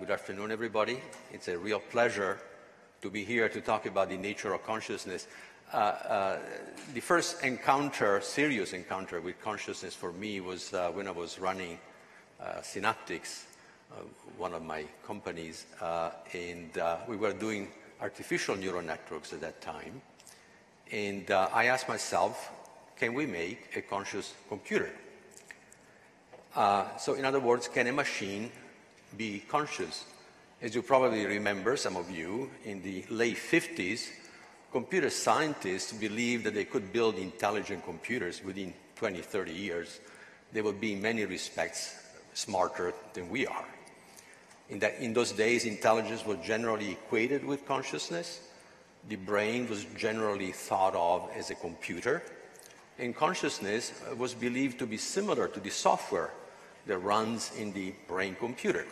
Good afternoon, everybody. It's a real pleasure to be here to talk about the nature of consciousness. The first encounter, serious encounter with consciousness for me was when I was running Synaptics, one of my companies, and we were doing artificial neural networks at that time. And I asked myself, can we make a conscious computer? So in other words, can a machine be conscious? As you probably remember, some of you, in the late 50s, computer scientists believed that they could build intelligent computers within 20, 30 years. They would be in many respects smarter than we are. In those days, intelligence was generally equated with consciousness. The brain was generally thought of as a computer. And consciousness was believed to be similar to the software that runs in the brain computer.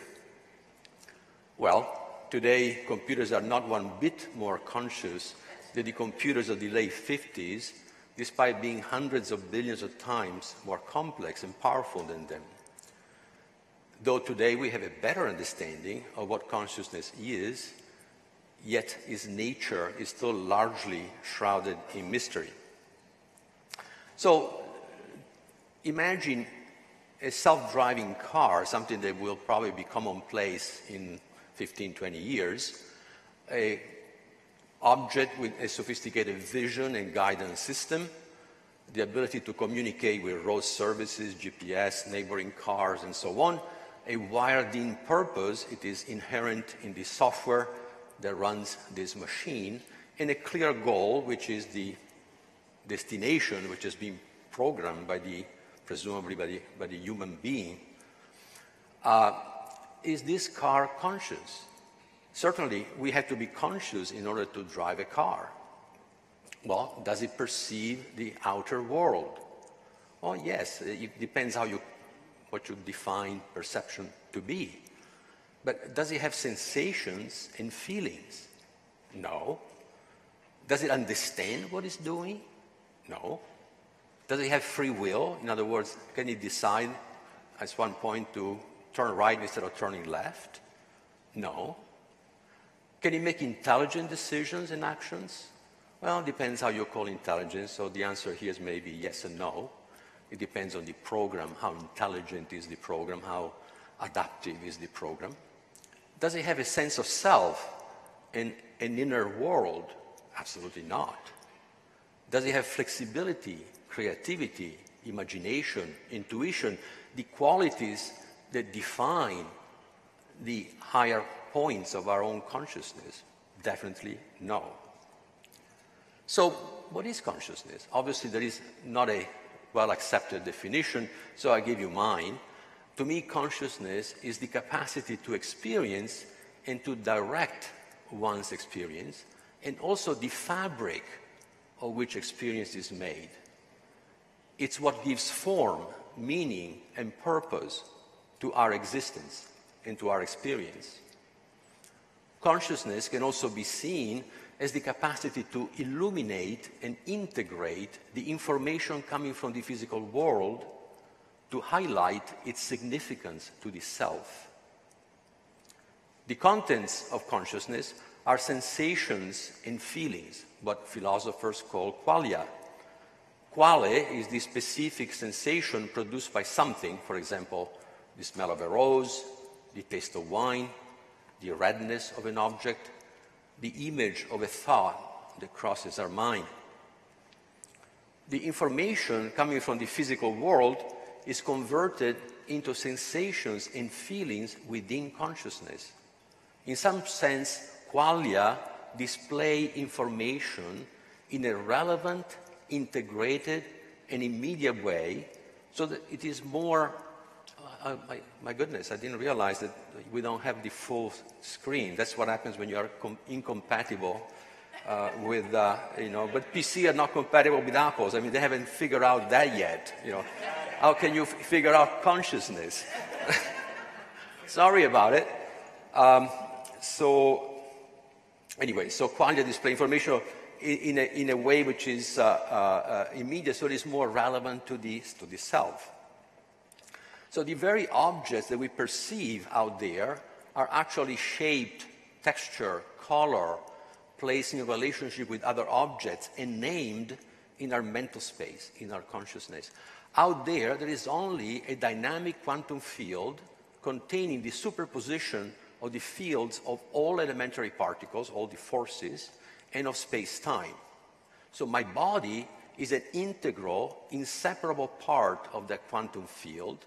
Well, today computers are not one bit more conscious than the computers of the late 50s, despite being hundreds of billions of times more complex and powerful than them. Though today we have a better understanding of what consciousness is, yet its nature is still largely shrouded in mystery. So imagine a self-driving car, something that will probably be commonplace in 15, 20 years, an object with a sophisticated vision and guidance system, the ability to communicate with road services, GPS, neighboring cars, and so on, a wired-in purpose. It is inherent in the software that runs this machine, and a clear goal, which is the destination, which has been programmed by the presumably by the human being. Is this car conscious? Certainly, we have to be conscious in order to drive a car. Well, does it perceive the outer world? Oh, yes, it depends how what you define perception to be. But does it have sensations and feelings? No. Does it understand what it's doing? No. Does it have free will? In other words, can it decide at one point to turn right instead of turning left? No. Can it make intelligent decisions and actions? Well, it depends how you call intelligence, so the answer here is maybe yes and no. It depends on the program, how intelligent is the program, how adaptive is the program. Does it have a sense of self and an inner world? Absolutely not. Does it have flexibility, creativity, imagination, intuition, the qualities that define the higher points of our own consciousness? Definitely no. So what is consciousness? Obviously, there is not a well-accepted definition, so I give you mine. To me, consciousness is the capacity to experience and to direct one's experience, and also the fabric of which experience is made. It's what gives form, meaning, and purpose to our existence and to our experience. Consciousness can also be seen as the capacity to illuminate and integrate the information coming from the physical world to highlight its significance to the self. The contents of consciousness are sensations and feelings, what philosophers call qualia. Quale is the specific sensation produced by something, for example, the smell of a rose, the taste of wine, the redness of an object, the image of a thought that crosses our mind. The information coming from the physical world is converted into sensations and feelings within consciousness. In some sense, qualia display information in a relevant, integrated, and immediate way, so that it is more, my goodness, I didn't realize that we don't have the full screen. That's what happens when you are incompatible with, but PC are not compatible with Apples. I mean, they haven't figured out that yet, How can you figure out consciousness? Sorry about it. So qualia display information in a way which is immediate, so it is more relevant to the self. So the very objects that we perceive out there are actually shaped, texture, color, placed in a relationship with other objects and named in our mental space, in our consciousness. Out there, there is only a dynamic quantum field containing the superposition of the fields of all elementary particles, all the forces, and of space-time. So my body is an integral, inseparable part of that quantum field,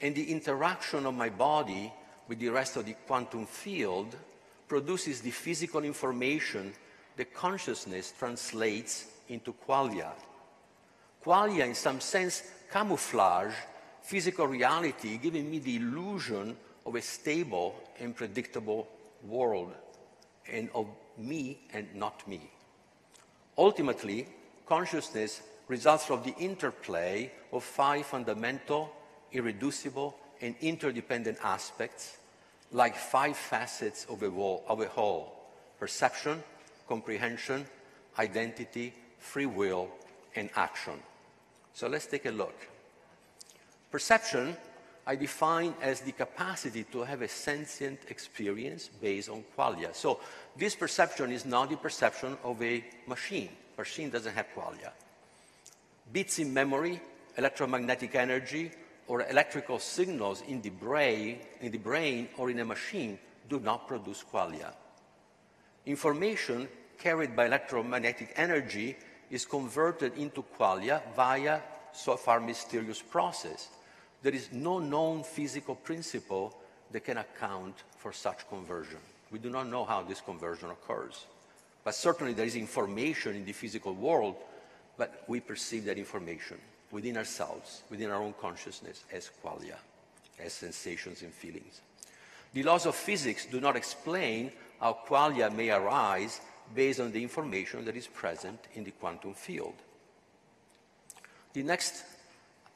and the interaction of my body with the rest of the quantum field produces the physical information that consciousness translates into qualia. Qualia, in some sense, camouflage physical reality, giving me the illusion of a stable and predictable world, and of me and not me. Ultimately, consciousness results from the interplay of 5 fundamental, irreducible, and interdependent aspects, like 5 facets of a whole: perception, comprehension, identity, free will, and action. So let's take a look. Perception I define as the capacity to have a sentient experience based on qualia. So this perception is not the perception of a machine. Machine doesn't have qualia. Bits in memory, electromagnetic energy, or electrical signals in the brain or in a machine do not produce qualia. Information carried by electromagnetic energy is converted into qualia via so far mysterious process. There is no known physical principle that can account for such conversion. We do not know how this conversion occurs. But certainly there is information in the physical world, but we perceive that information within ourselves, within our own consciousness, as qualia, as sensations and feelings. The laws of physics do not explain how qualia may arise based on the information that is present in the quantum field. The next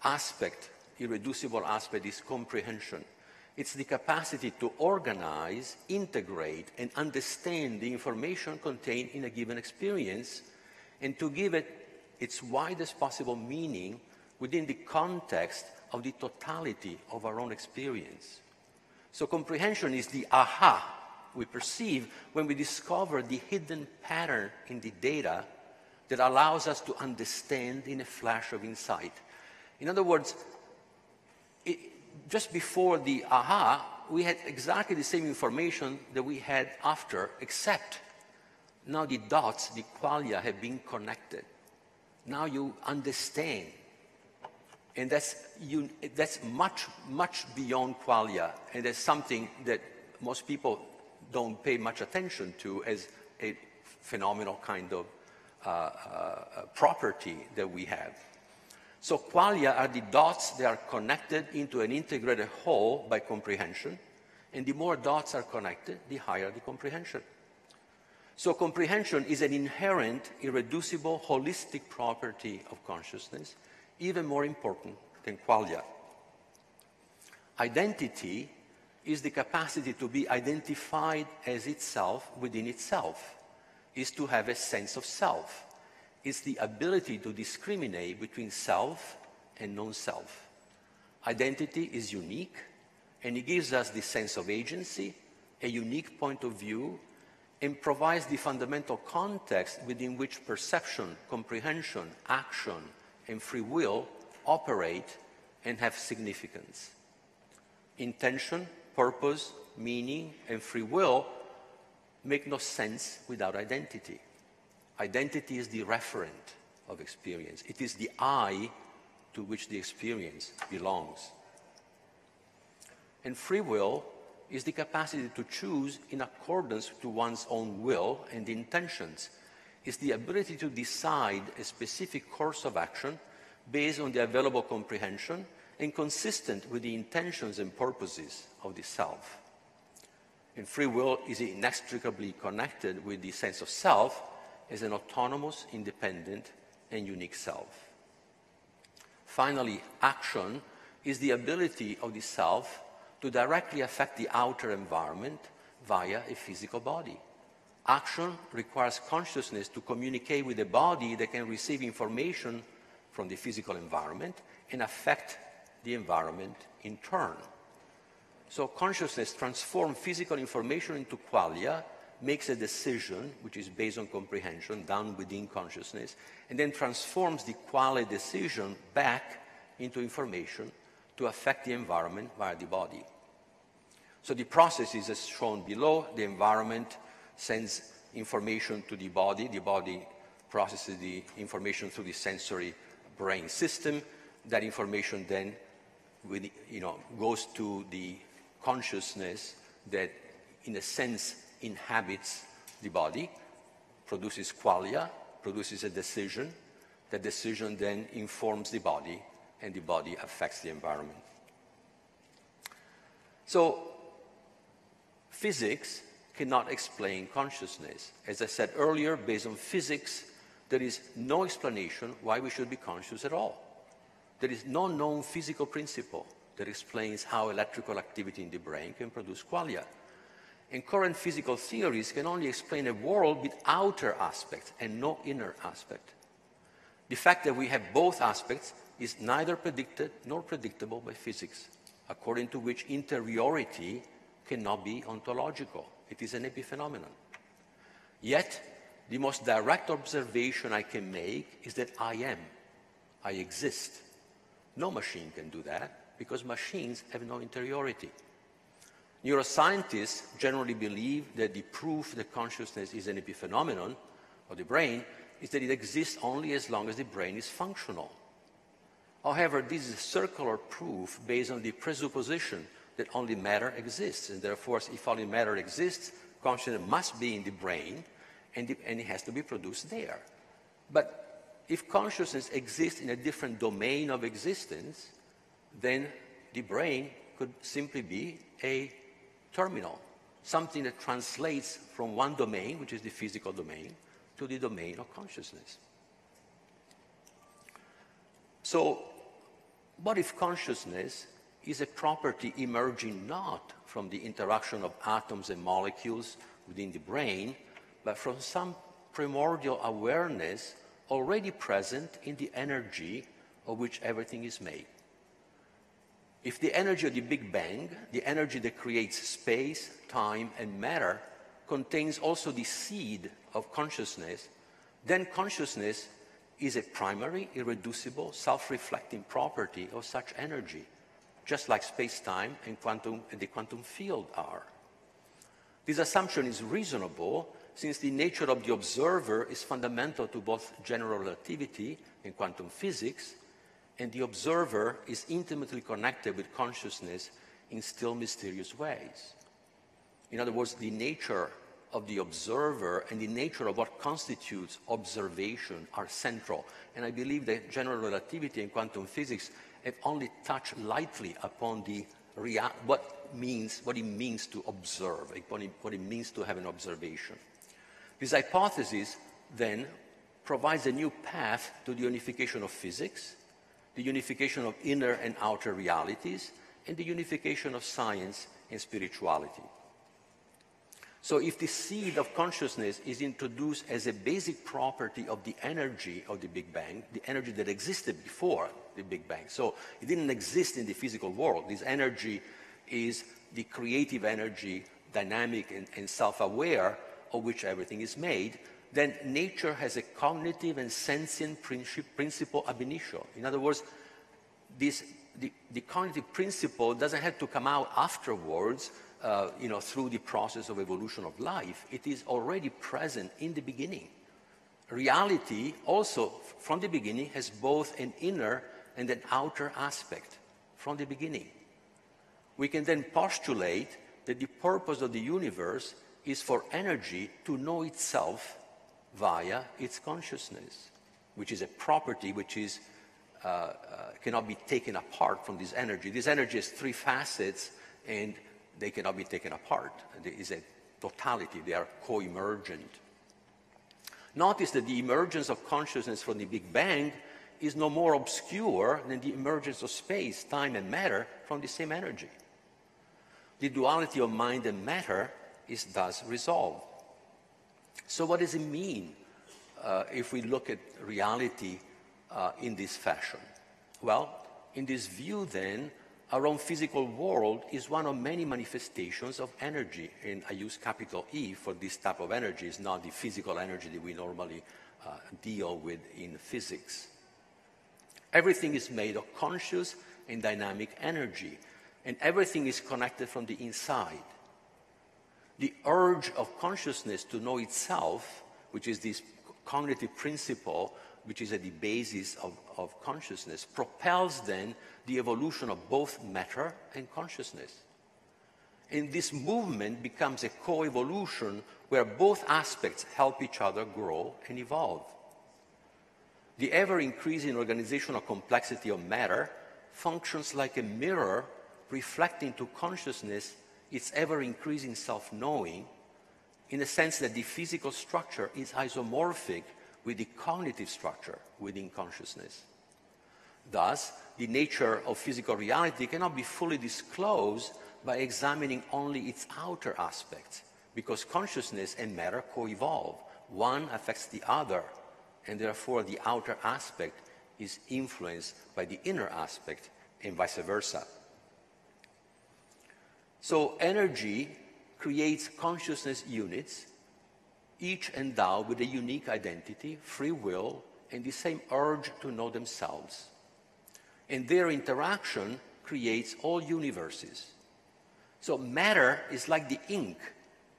aspect, irreducible aspect, is comprehension. It's the capacity to organize, integrate, and understand the information contained in a given experience and to give it its widest possible meaning within the context of the totality of our own experience. So comprehension is the aha we perceive when we discover the hidden pattern in the data that allows us to understand in a flash of insight. In other words, just before the aha, we had exactly the same information that we had after, except now the dots, the qualia, have been connected. Now you understand. And that's much, much beyond qualia. And that's something that most people don't pay much attention to as a phenomenal kind of property that we have. So qualia are the dots that are connected into an integrated whole by comprehension, and the more dots are connected, the higher the comprehension. So comprehension is an inherent, irreducible, holistic property of consciousness, even more important than qualia. Identity is the capacity to be identified as itself within itself, is to have a sense of self. It's the ability to discriminate between self and non-self. Identity is unique, and it gives us the sense of agency, a unique point of view, and provides the fundamental context within which perception, comprehension, action, and free will operate and have significance. Intention, purpose, meaning, and free will make no sense without identity. Identity is the referent of experience. It is the I to which the experience belongs. And free will is the capacity to choose in accordance to one's own will and intentions. It's the ability to decide a specific course of action based on the available comprehension and consistent with the intentions and purposes of the self. And free will is inextricably connected with the sense of self as an autonomous, independent, and unique self. Finally, action is the ability of the self to directly affect the outer environment via a physical body. Action requires consciousness to communicate with a body that can receive information from the physical environment and affect the environment in turn. So consciousness transforms physical information into qualia, makes a decision, which is based on comprehension, down within consciousness, and then transforms the qualia decision back into information to affect the environment via the body. So the process is as shown below. The environment sends information to the body processes the information through the sensory brain system. That information then goes to the consciousness that, in a sense, inhabits the body, produces qualia, produces a decision. That decision then informs the body, and the body affects the environment. So physics cannot explain consciousness. As I said earlier, based on physics, there is no explanation why we should be conscious at all. There is no known physical principle that explains how electrical activity in the brain can produce qualia. And current physical theories can only explain a world with outer aspects and no inner aspect. The fact that we have both aspects is neither predicted nor predictable by physics, according to which interiority cannot be ontological. It is an epiphenomenon. Yet, the most direct observation I can make is that I am. I exist. No machine can do that, because machines have no interiority. Neuroscientists generally believe that the proof that consciousness is an epiphenomenon of the brain is that it exists only as long as the brain is functional. However, this is a circular proof based on the presupposition that only matter exists, and therefore, if only matter exists, consciousness must be in the brain, and it has to be produced there. But if consciousness exists in a different domain of existence, then the brain could simply be a terminal, something that translates from one domain, which is the physical domain, to the domain of consciousness. So, what if consciousness is a property emerging not from the interaction of atoms and molecules within the brain, but from some primordial awareness already present in the energy of which everything is made? If the energy of the Big Bang, the energy that creates space, time, and matter, contains also the seed of consciousness, then consciousness is a primary, irreducible, self-reflecting property of such energy, just like space-time and the quantum field are. This assumption is reasonable, since the nature of the observer is fundamental to both general relativity and quantum physics, and the observer is intimately connected with consciousness in still mysterious ways. In other words, the nature of the observer and the nature of what constitutes observation are central. And I believe that general relativity and quantum physics have only touched lightly upon the what it means to observe, what it means to have an observation. This hypothesis then provides a new path to the unification of physics, the unification of inner and outer realities, and the unification of science and spirituality. So if the seed of consciousness is introduced as a basic property of the energy of the Big Bang, the energy that existed before the Big Bang, so it didn't exist in the physical world. This energy is the creative energy, dynamic and self-aware, of which everything is made. Then nature has a cognitive and sentient principle ab initio. In other words, the cognitive principle doesn't have to come out afterwards, through the process of evolution of life. It is already present in the beginning. Reality also, from the beginning, has both an inner and an outer aspect from the beginning. We can then postulate that the purpose of the universe is for energy to know itself via its consciousness, which is a property which is, cannot be taken apart from this energy. This energy has three facets, and they cannot be taken apart. There is a totality. They are co-emergent. Notice that the emergence of consciousness from the Big Bang is no more obscure than the emergence of space, time, and matter from the same energy. The duality of mind and matter is thus resolved. So what does it mean if we look at reality in this fashion? Well, in this view, then, our own physical world is one of many manifestations of energy, and I use capital E for this type of energy. It's not the physical energy that we normally deal with in physics. Everything is made of conscious and dynamic energy, and everything is connected from the inside. The urge of consciousness to know itself, which is this cognitive principle, which is at the basis of consciousness, propels then the evolution of both matter and consciousness. And this movement becomes a co-evolution where both aspects help each other grow and evolve. The ever-increasing organizational complexity of matter functions like a mirror, reflecting to consciousness its ever-increasing self-knowing, in the sense that the physical structure is isomorphic with the cognitive structure within consciousness. Thus, the nature of physical reality cannot be fully disclosed by examining only its outer aspects, because consciousness and matter co-evolve. One affects the other, and therefore the outer aspect is influenced by the inner aspect, and vice versa. So energy creates consciousness units, each endowed with a unique identity, free will, and the same urge to know themselves. And their interaction creates all universes. So matter is like the ink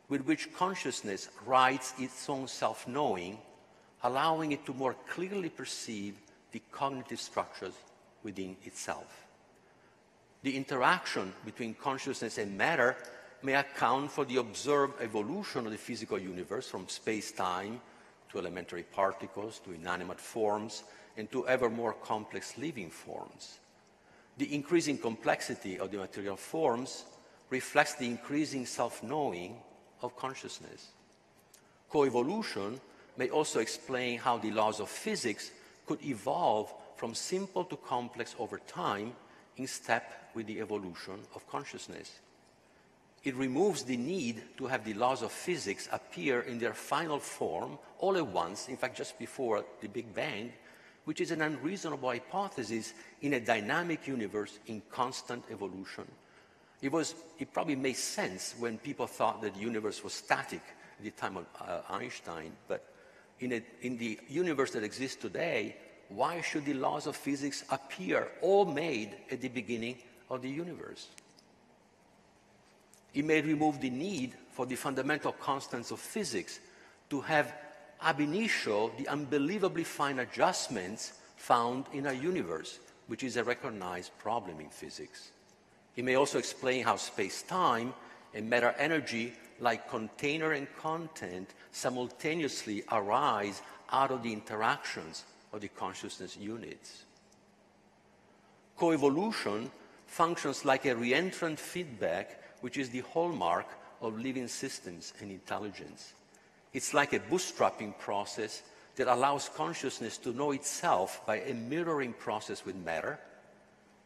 with which consciousness writes its own self-knowing, allowing it to more clearly perceive the cognitive structures within itself. The interaction between consciousness and matter may account for the observed evolution of the physical universe from space-time to elementary particles, to inanimate forms, and to ever more complex living forms. The increasing complexity of the material forms reflects the increasing self-knowing of consciousness. Coevolution may also explain how the laws of physics could evolve from simple to complex over time, in step with the evolution of consciousness. It removes the need to have the laws of physics appear in their final form all at once, in fact, just before the Big Bang, which is an unreasonable hypothesis in a dynamic universe in constant evolution. It probably made sense when people thought that the universe was static at the time of Einstein, but in the universe that exists today, why should the laws of physics appear, all made at the beginning of the universe? It may remove the need for the fundamental constants of physics to have ab initio the unbelievably fine adjustments found in our universe, which is a recognized problem in physics. It may also explain how space-time and matter-energy, like container and content, simultaneously arise out of the interactions of the consciousness units. Coevolution functions like a reentrant feedback, which is the hallmark of living systems and intelligence. It's like a bootstrapping process that allows consciousness to know itself by a mirroring process with matter,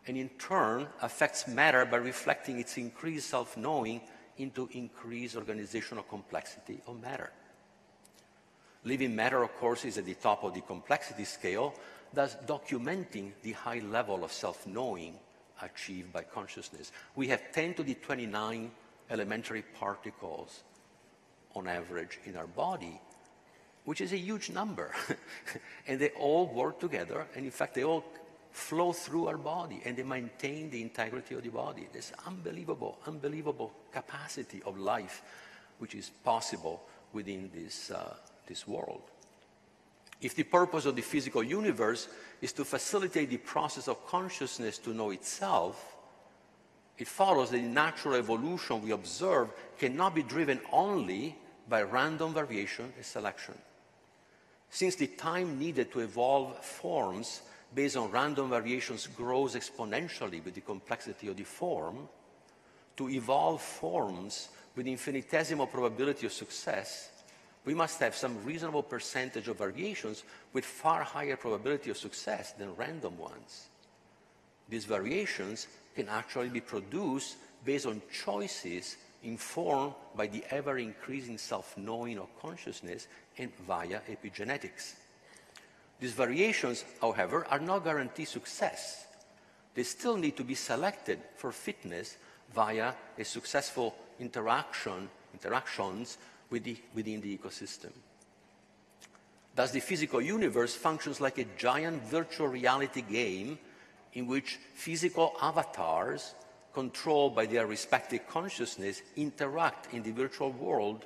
and in turn affects matter by reflecting its increased self-knowing into increased organizational complexity of matter. Living matter, of course, is at the top of the complexity scale, thus documenting the high level of self-knowing achieved by consciousness. We have 10 to the 29 elementary particles on average in our body, which is a huge number. And they all work together, and in fact, they all flow through our body, and they maintain the integrity of the body. This unbelievable, unbelievable capacity of life, which is possible within this world. If the purpose of the physical universe is to facilitate the process of consciousness to know itself, it follows that the natural evolution we observe cannot be driven only by random variation and selection. Since the time needed to evolve forms based on random variations grows exponentially with the complexity of the form, to evolve forms with infinitesimal probability of success, we must have some reasonable percentage of variations with far higher probability of success than random ones. These variations can actually be produced based on choices informed by the ever-increasing self-knowing of consciousness and via epigenetics. These variations, however, are not guaranteed success. they still need to be selected for fitness via a successful interactions within the ecosystem. Thus, the physical universe functions like a giant virtual reality game in which physical avatars, controlled by their respective consciousness, interact in the virtual world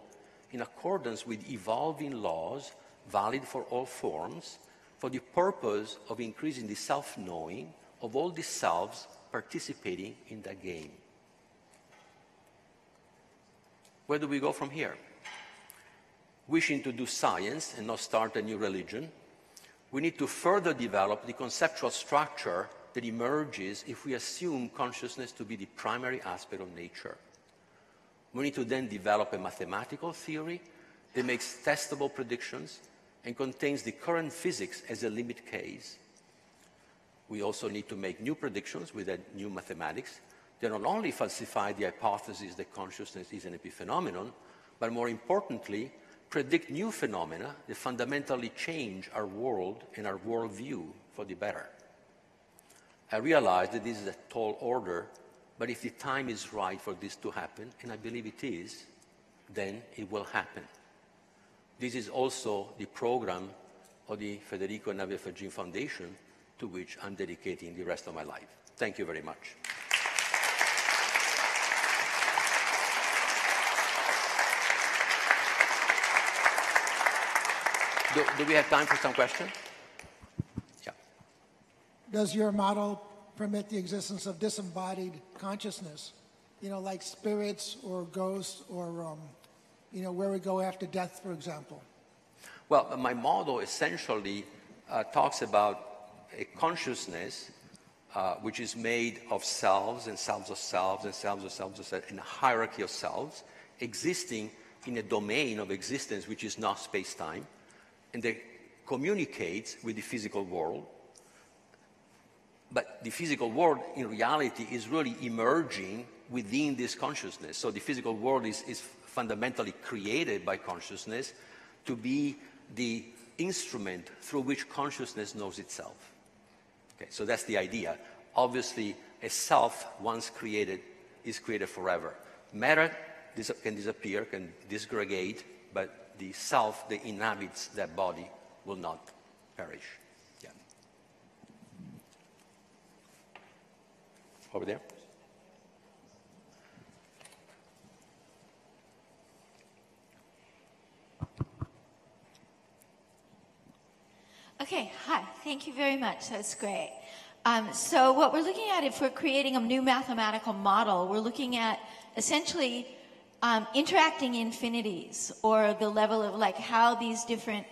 in accordance with evolving laws valid for all forms, for the purpose of increasing the self-knowing of all the selves participating in that game. Where do we go from here? Wishing to do science and not start a new religion, we need to further develop the conceptual structure that emerges if we assume consciousness to be the primary aspect of nature. We need to then develop a mathematical theory that makes testable predictions and contains the current physics as a limit case. We also need to make new predictions with new mathematics that not only falsify the hypothesis that consciousness is an epiphenomenon, but more importantly, predict new phenomena that fundamentally change our world and our worldview for the better. I realize that this is a tall order, but if the time is right for this to happen, and I believe it is, then it will happen. This is also the program of the Federico and Fabio Faggin Foundation, to which I'm dedicating the rest of my life. Thank you very much. Do we have time for some questions? Yeah. Does your model permit the existence of disembodied consciousness, you know, like spirits or ghosts or you know, where we go after death, for example? Well, my model essentially talks about a consciousness which is made of selves and selves of selves and selves of selves of selves and a hierarchy of selves existing in a domain of existence which is not space-time, and that communicates with the physical world. But the physical world, in reality, is really emerging within this consciousness. So the physical world is fundamentally created by consciousness to be the instrument through which consciousness knows itself. Okay, so that's the idea. Obviously, a self once created is created forever. Matter can disappear, can disgregate, but the self that inhabits that body will not perish. Yeah. Over there. Okay, hi, thank you very much, that's great. So what we're looking at, if we're creating a new mathematical model, we're looking at essentially interacting infinities, or the level of like how these different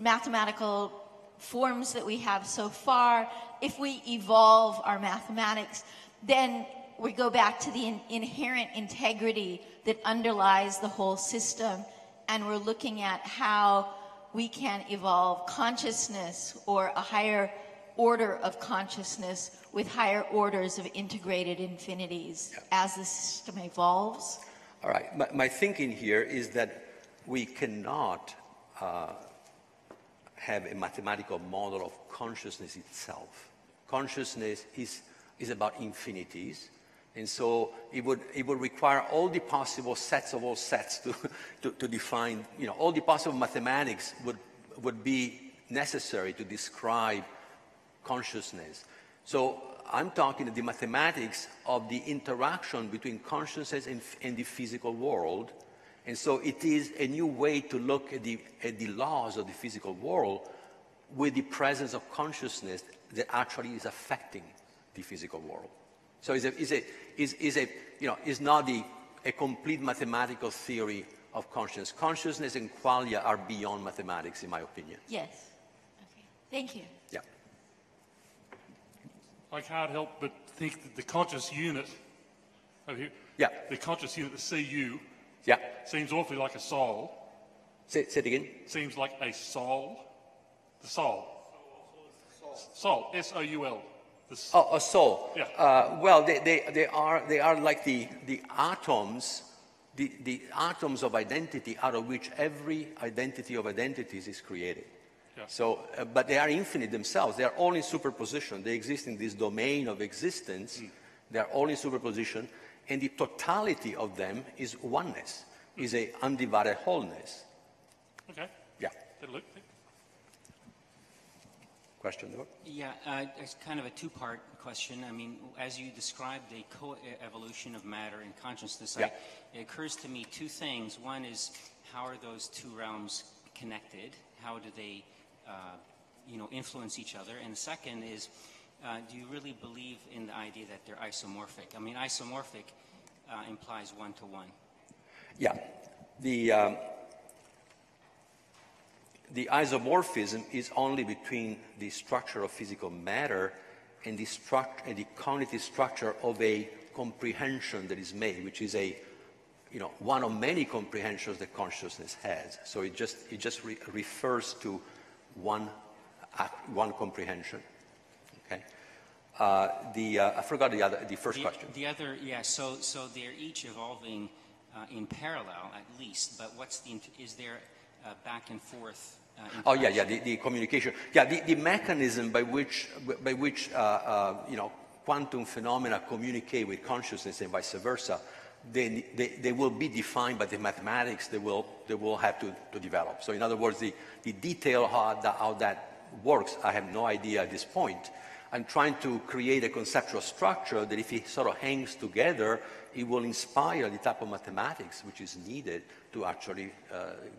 mathematical forms that we have so far, if we evolve our mathematics, then we go back to the inherent integrity that underlies the whole system, and we're looking at how we can evolve consciousness or a higher order of consciousness with higher orders of integrated infinities as the system evolves. All right, my thinking here is that we cannot have a mathematical model of consciousness itself. Consciousness is about infinities, and so it would require all the possible sets of all sets to define, you know, all the possible mathematics would be necessary to describe consciousness. So I'm talking the mathematics of the interaction between consciousness and the physical world. And so it is a new way to look at the laws of the physical world with the presence of consciousness that actually is affecting the physical world. So it's not a complete mathematical theory of consciousness. Consciousness and qualia are beyond mathematics, in my opinion. Yes. Okay. Thank you. Yeah. I can't help but think that the conscious unit over here, yeah, the conscious unit, the CU, yeah, seems awfully like a soul. Say it again. Seems like a soul. The soul. Soul. S-O-U-L. Oh, a soul. Yeah. Well, they are like the atoms, the atoms of identity out of which every identity of identities is created. Yeah. So, but they are infinite themselves. They are all in superposition. They exist in this domain of existence. Mm. They are all in superposition, and the totality of them is oneness, is a undivided wholeness. Okay. Yeah. Question. Yeah, it's kind of a two-part question. I mean, as you described the co-evolution of matter and consciousness, yeah. It occurs to me two things. One is, how are those two realms connected? How do they, you know, influence each other? And the second is, do you really believe in the idea that they're isomorphic? I mean, isomorphic implies one-to-one. Yeah, the isomorphism is only between the structure of physical matter and the cognitive structure of a comprehension that is made, which is a, you know, one of many comprehensions that consciousness has. So it just refers to one comprehension. Okay. I forgot the first question. The other, yeah. So they're each evolving in parallel, at least. But what's the? Is there back and forth? Oh yeah, yeah. The communication. Yeah, the mechanism by which you know, quantum phenomena communicate with consciousness and vice versa. They will be defined by the mathematics they will have to develop. So in other words, the detail how that works, I have no idea at this point. I'm trying to create a conceptual structure that if it sort of hangs together, it will inspire the type of mathematics which is needed to actually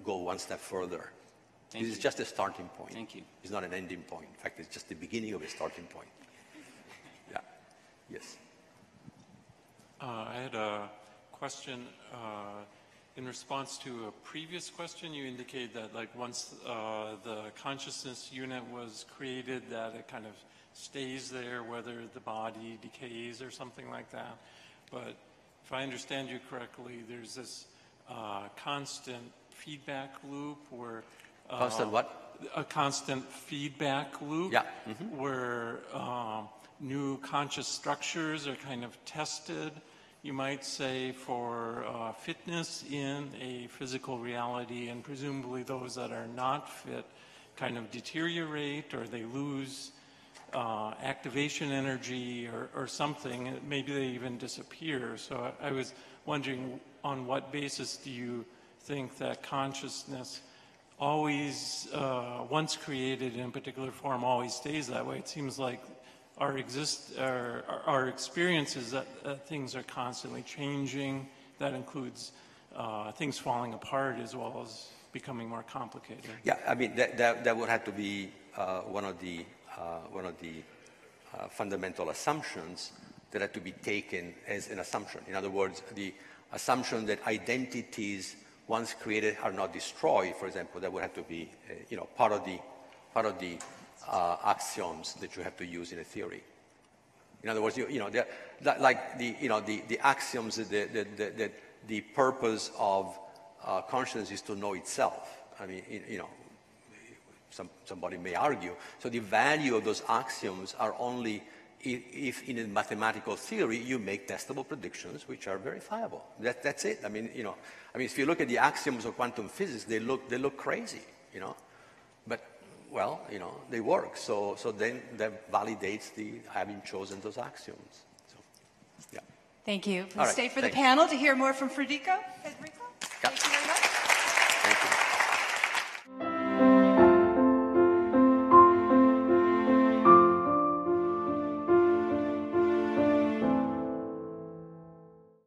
go one step further. Thank you. This is just a starting point. Thank you. It's not an ending point. In fact, it's just the beginning of a starting point. Yeah. Yes. I had a question in response to a previous question. You indicated that, like, once the consciousness unit was created, that it kind of stays there, whether the body decays or something like that. But if I understand you correctly, there's this constant feedback loop where constant what? A constant feedback loop, yeah. Mm-hmm. Where new conscious structures are kind of tested, you might say, for fitness in a physical reality, and presumably those that are not fit kind of deteriorate, or they lose activation energy or something. Maybe they even disappear. So I was wondering, on what basis do you think that consciousness always, once created in a particular form, always stays that way? It seems like our experiences that things are constantly changing. That includes things falling apart as well as becoming more complicated. Yeah, I mean that would have to be one of the fundamental assumptions that had to be taken as an assumption. In other words, the assumption that identities once created are not destroyed, for example, that would have to be you know, part of the axioms that you have to use in a theory. In other words, the axioms that the purpose of consciousness is to know itself. I mean, you know, somebody may argue. So the value of those axioms are only if in a mathematical theory you make testable predictions which are verifiable. That's it. I mean, you know, if you look at the axioms of quantum physics, they look crazy, you know, but well, you know, they work. So then that validates the having chosen those axioms. So, yeah. Thank you. Please stay for the panel to hear more from Federico. Thank you very much.